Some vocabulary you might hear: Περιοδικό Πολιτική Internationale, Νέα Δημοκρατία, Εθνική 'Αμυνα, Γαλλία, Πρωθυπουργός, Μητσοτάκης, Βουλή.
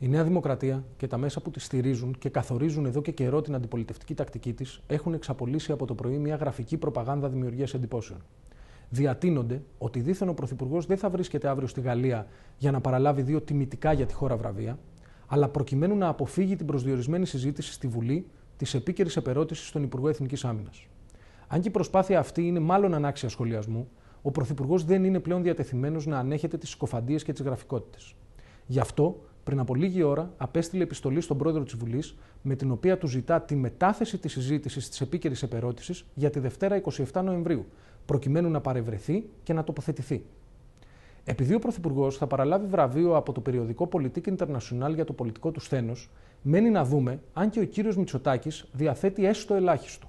Η Νέα Δημοκρατία και τα μέσα που τη στηρίζουν και καθορίζουν εδώ και καιρό την αντιπολιτευτική τακτική της έχουν εξαπολύσει από το πρωί μια γραφική προπαγάνδα δημιουργίας εντυπώσεων. Διατείνονται ότι δήθεν ο Πρωθυπουργός δεν θα βρίσκεται αύριο στη Γαλλία για να παραλάβει δύο τιμητικά για τη χώρα βραβεία, αλλά προκειμένου να αποφύγει την προσδιορισμένη συζήτηση στη Βουλή της επίκαιρης επερώτησης στον Υπουργό Εθνικής Άμυνας. Αν και η προσπάθεια αυτή είναι μάλλον ανάξια σχολιασμού, ο Πρωθυπουργός δεν είναι πλέον διατεθειμένος να ανέχεται τις συκοφαντίες και τις γραφικότητες. Γι' αυτό, πριν από λίγη ώρα, απέστειλε επιστολή στον πρόεδρο της Βουλής, με την οποία του ζητά τη μετάθεση της συζήτησης της επίκαιρης επερώτησης για τη Δευτέρα 27 Νοεμβρίου, προκειμένου να παρευρεθεί και να τοποθετηθεί. Επειδή ο Πρωθυπουργός θα παραλάβει βραβείο από το περιοδικό Πολιτική Internationale για το πολιτικό του σθένος, μένει να δούμε αν και ο κύριος Μητσοτάκης διαθέτει έστω ελάχιστο.